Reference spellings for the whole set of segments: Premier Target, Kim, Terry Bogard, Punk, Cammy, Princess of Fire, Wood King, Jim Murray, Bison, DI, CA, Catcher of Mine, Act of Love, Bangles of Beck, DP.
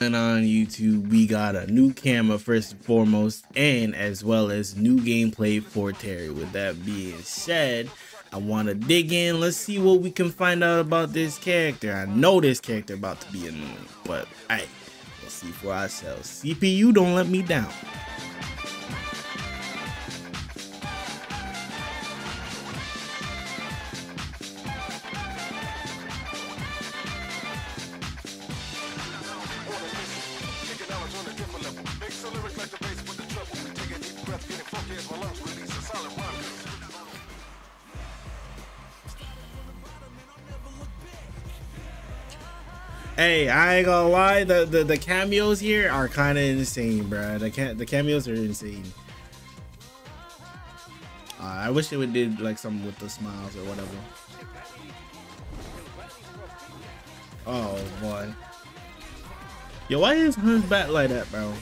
And on YouTube, we got a new camera first and foremost, and as well as new gameplay for Terry. With that being said, I want to dig in. Let's see what we can find out about this character. I know this character about to be annoying, but hey, let's see for ourselves. CPU, don't let me down. Hey, I ain't gonna lie, the cameos here are kind of insane, bro. The cameos are insane. I wish they would did like something with the smiles or whatever. Oh boy. Yo, why is his back like that, bro?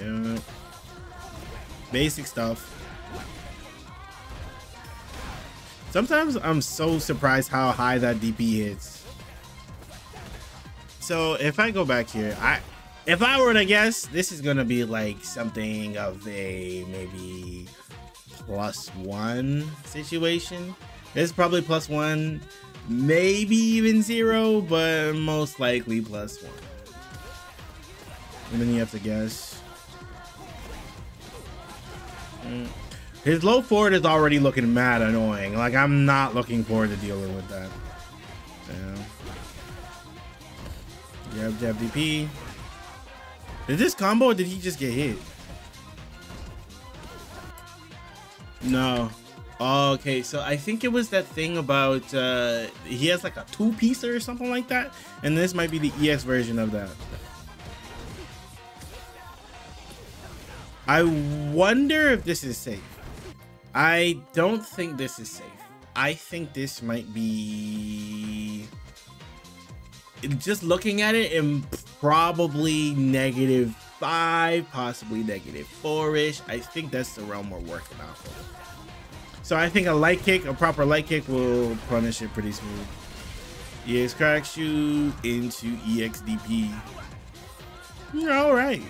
Yeah. Basic stuff. Sometimes I'm so surprised how high that DP hits. So if I go back here, if I were to guess, this is gonna be like something of a maybe +1 situation. It's probably +1, maybe even 0, but most likely +1. And then you have to guess. His low forward is already looking mad annoying. Like, I'm not looking forward to dealing with that. Yeah. Jab, jab, DP. Did this combo or did he just get hit? No. Okay, so I think it was that thing about he has like a two-piecer or something like that. And this might be the EX version of that. I wonder if this is safe. I don't think this is safe. I think this might be... Just looking at it, and probably -5, possibly -4-ish. I think that's the realm we're working off of. So I think a light kick, a proper light kick, will punish it pretty smooth. EX crack shoot into EX DP. All right.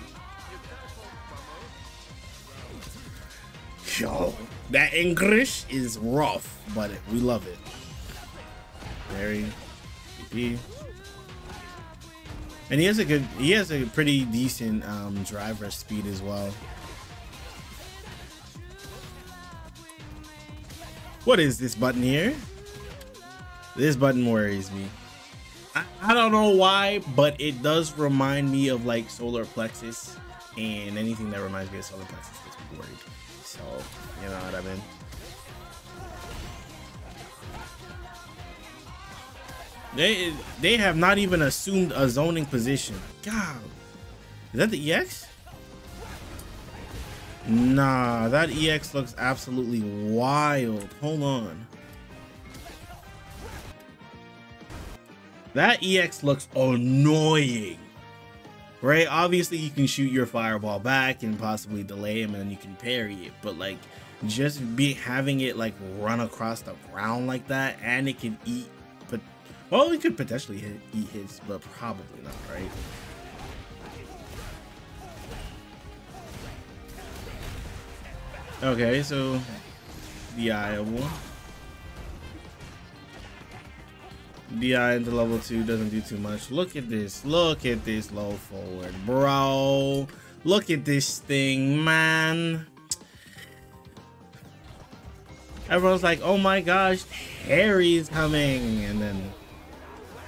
Yo, that English is rough, but we love it. Very DP. And he has a pretty decent drive rush speed as well. What is this button here? This button worries me. I don't know why, but it does remind me of like solar plexus, and anything that reminds me of solar plexus gets me worried. So, you know what I mean? They have not even assumed a zoning position. God, is that the EX? Nah, that EX looks absolutely wild. Hold on. That EX looks annoying, right? Obviously, you can shoot your fireball back and possibly delay him, and then you can parry it. But like, just having it like run across the ground like that, and it can eat. Well, we could potentially eat his, but probably not, right? Okay, so DI into level 2 doesn't do too much. Look at this low forward, bro. Look at this thing, man. Everyone's like, oh my gosh, Harry's coming, and then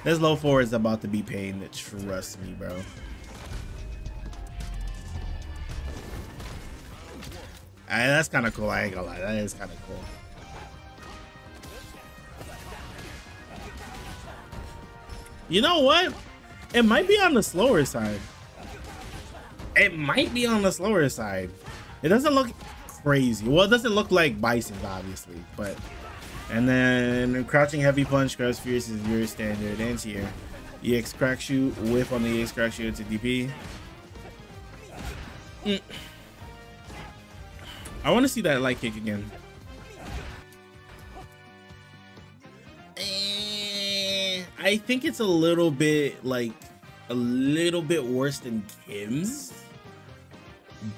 this low forward is about to be pain. Trust me, bro. That's kind of cool. I ain't gonna lie. That is kind of cool. You know what? It might be on the slower side. It doesn't look crazy. Well, it doesn't look like Bison, obviously, but... And then crouching heavy punch, grabs fierce is your standard anti-air. EX crack shoot, whiff on the EX crack shoot to DP. I want to see that light kick again. I think it's a little bit like a little bit worse than Kim's,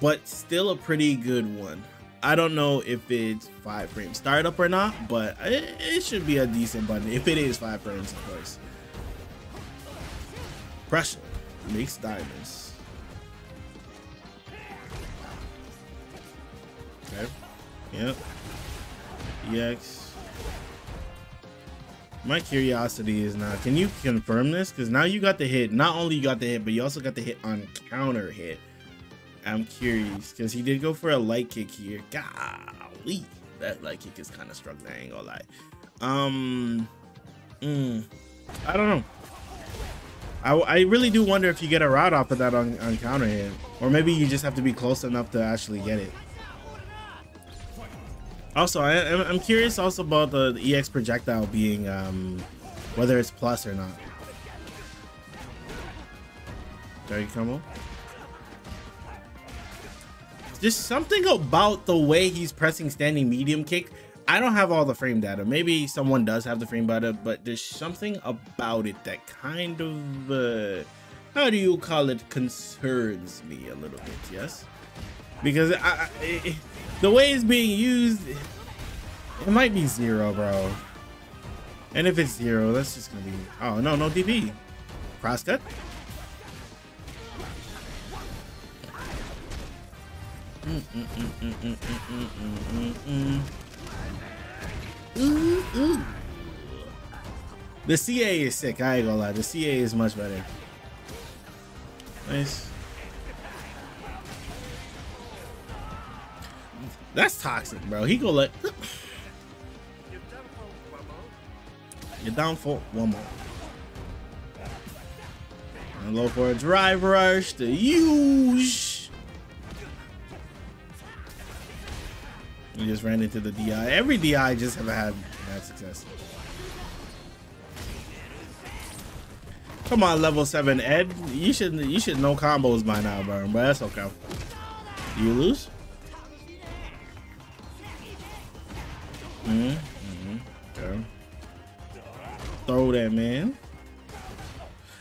but still a pretty good one. I don't know if it's 5-frame startup or not, but it should be a decent button if it is 5 frames, of course. Pressure makes diamonds. Okay. Yep. EX. My curiosity is now, can you confirm this? Because now you got the hit. Not only you got the hit, but you also got the hit on counter hit. I'm curious because he did go for a light kick here. Golly, that light kick is kind of struggling, I ain't gonna lie. I don't know. I really do wonder if you get a route off of that on counter hit, or maybe you just have to be close enough to actually get it. Also, I'm curious also about the EX projectile being whether it's plus or not. There you come. Just something about the way he's pressing standing medium kick. I don't have all the frame data. Maybe someone does have the frame data, but there's something about it that kind of, how do you call it, concerns me a little bit, yes? Because the way it's being used, it might be zero, bro. And if it's zero, that's just gonna be, oh no, no DP. Cross cut. Ooh. The CA is sick, I ain't gonna lie. The CA is much better. Nice. That's toxic, bro. He go like you're down for one more. And low for a drive rush to use. We just ran into the DI. Every DI just haven't had bad success. Come on, level 7 Ed. You should know combos by now, bro. But that's okay. You lose. Okay. Throw that, man.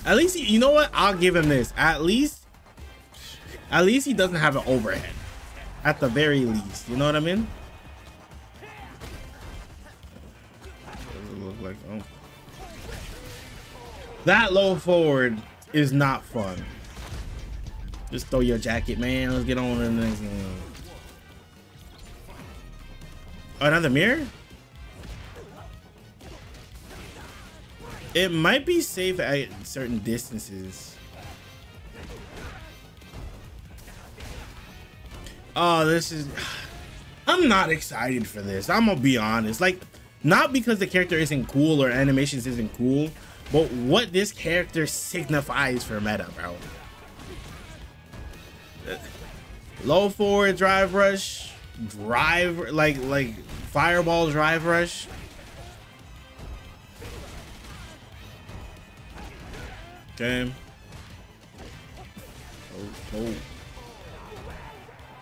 At least he, you know what? I'll give him this. At least he doesn't have an overhead. At the very least, you know what I mean? Look like, oh. That low forward is not fun. Just throw your jacket, man. Let's get on to the next game. Another mirror? It might be safe at certain distances. Oh, this is... I'm not excited for this. I'm gonna be honest. Like, not because the character isn't cool or animations isn't cool, but what this character signifies for meta, bro. Low forward drive rush, like fireball drive rush. Okay. Oh.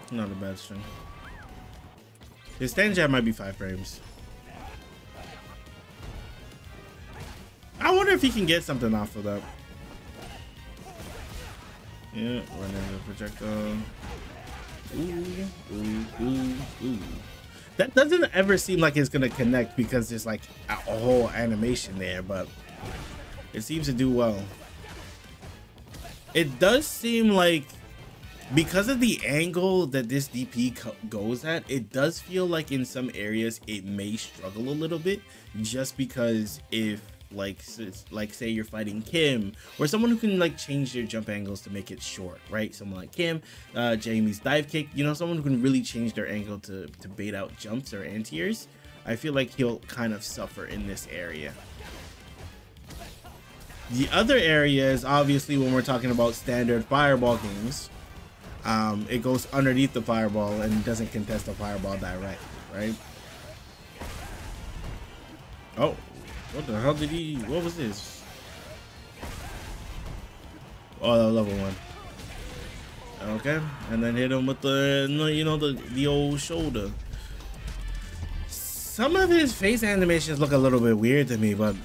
Not a bad string. His stand jab might be 5 frames. I wonder if he can get something off of that. Yeah, run into the projectile. Ooh. That doesn't ever seem like it's gonna connect because there's like a whole animation there, but it seems to do well. It does seem like, because of the angle that this DP goes at, it does feel like in some areas it may struggle a little bit, just because if like say you're fighting Kim or someone who can like change their jump angles to make it short, right? Someone like Kim, Jamie's dive kick, you know, someone who can really change their angle to bait out jumps or anti-airs. I feel like he'll kind of suffer in this area. The other area is obviously when we're talking about standard fireball games. It goes underneath the fireball and doesn't contest the fireball direct, right? Oh, what the hell did he, what was this? Oh, that was level 1. Okay, and then hit him with the, you know, the old shoulder. Some of his face animations look a little bit weird to me, but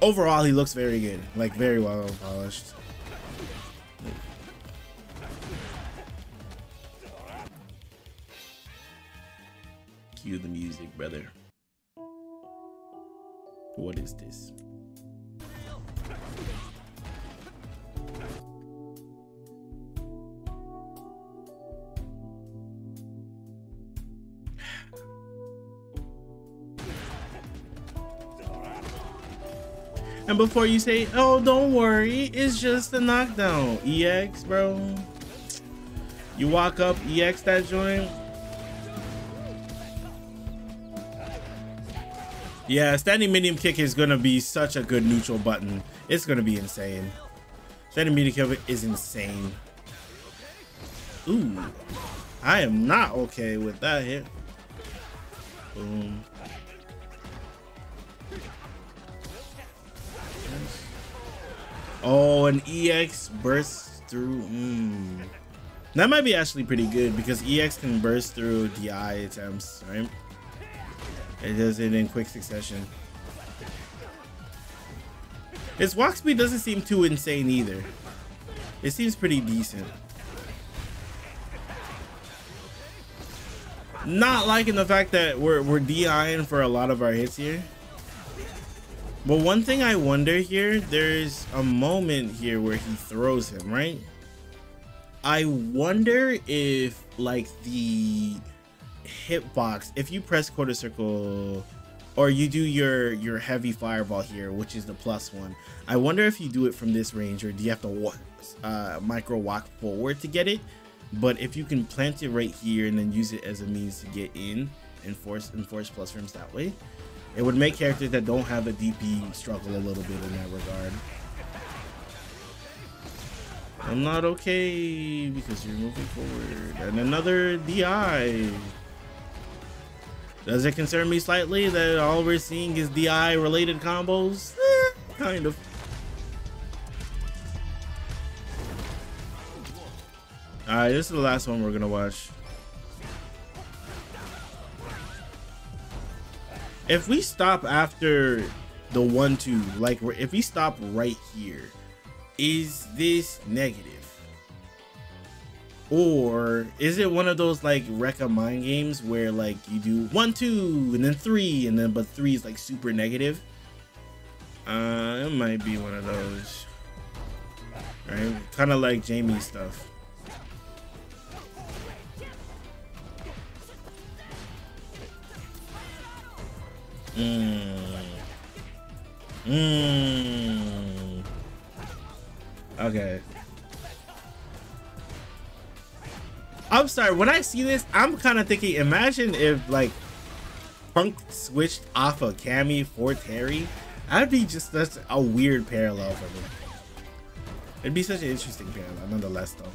overall he looks very good, like very well polished. Cue the music, brother. What is this? And before you say, oh, don't worry, it's just a knockdown. EX, bro. You walk up, EX that joint. Yeah, standing medium kick is going to be such a good neutral button. It's going to be insane. Standing medium kick is insane. Ooh, I am not okay with that hit. Boom. Oh, an EX bursts through. That might be actually pretty good because EX can burst through DI attempts, right? It does it in quick succession. Its walk speed doesn't seem too insane either. It seems pretty decent. Not liking the fact that we're DIing for a lot of our hits here. But one thing I wonder here, there's a moment here where he throws him, right? I wonder if, like, the hitbox, if you press quarter circle or you do your heavy fireball here, which is the plus one, I wonder if you do it from this range or do you have to micro walk forward to get it? But if you can plant it right here and then use it as a means to get in and force plus frames that way, it would make characters that don't have a DP struggle a little bit in that regard. I'm not okay because you're moving forward. And another DI. Does it concern me slightly that all we're seeing is DI related combos? Kind of. Alright, this is the last one we're gonna watch. If we stop after the 1-2, like if we stop right here, is this negative? Or is it one of those like wreck a mind games where like you do 1-2 and then 3 and then but 3 is like super negative? It might be one of those, right? Kind of like Jamie's stuff. Okay. I'm sorry, when I see this, I'm kind of thinking, imagine if like Punk switched off of Cammy for Terry. That'd be just such a weird parallel for me. It'd be such an interesting parallel nonetheless though.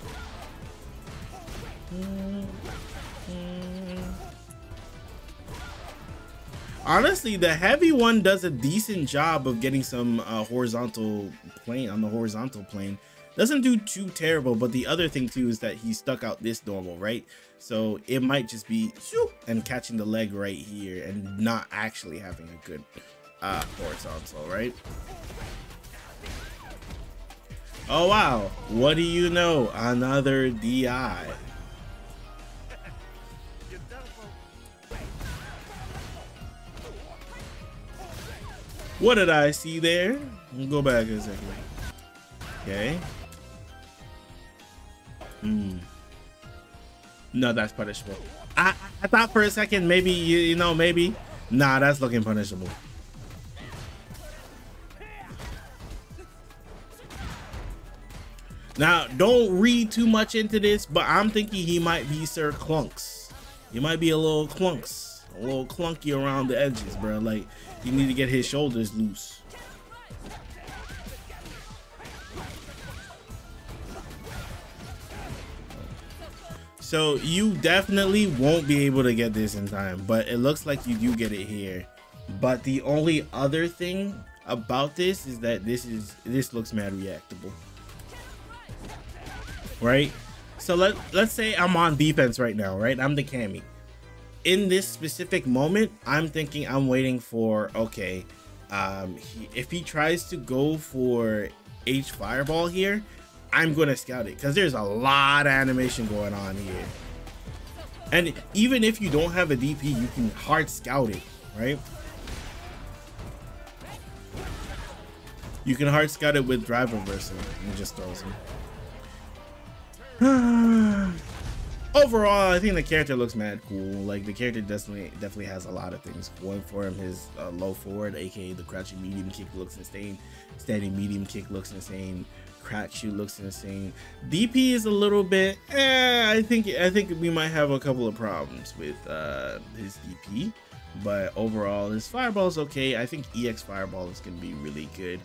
Honestly, the heavy one does a decent job of getting some horizontal plane on the horizontal plane. Doesn't do too terrible, but the other thing too is that he stuck out this normal, right? So it might just be shoop, and catching the leg right here and not actually having a good horizontal, right? Oh wow, what do you know? Another DI. What did I see there? We'll go back a second. Okay. No, that's punishable. I thought for a second maybe you know maybe. Nah, that's looking punishable. Now, don't read too much into this, but I'm thinking he might be Sir Clunks. He might be a little Clunks. A little clunky around the edges, bro. Like, you need to get his shoulders loose. So, you definitely won't be able to get this in time, but it looks like you do get it here. But the only other thing about this is that this looks mad reactable. Right? So, let's say I'm on defense right now, right? I'm the Cammy. In this specific moment, I'm thinking I'm waiting for, okay, if he tries to go for H Fireball here, I'm going to scout it because there's a lot of animation going on here. And even if you don't have a DP, you can hard scout it, right? You can hard scout it with drive reversal. It just throws him. Overall, I think the character looks mad cool. Like, the character definitely has a lot of things going for him. His low forward, aka the crouching medium kick, looks insane. Standing medium kick looks insane. Crouch shoot looks insane. DP is a little bit. I think we might have a couple of problems with his DP, but overall, his fireball is okay. I think EX fireball is gonna be really good.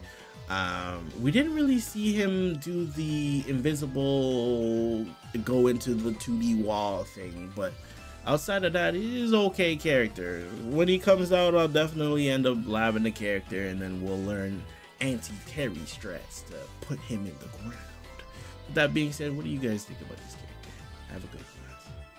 We didn't really see him do the invisible go into the 2D wall thing, but outside of that, it is okay character. When he comes out, I'll definitely end up labbing the character, and then we'll learn anti-Terry strats to put him in the ground. With that being said, what do you guys think about this character? Have a good one.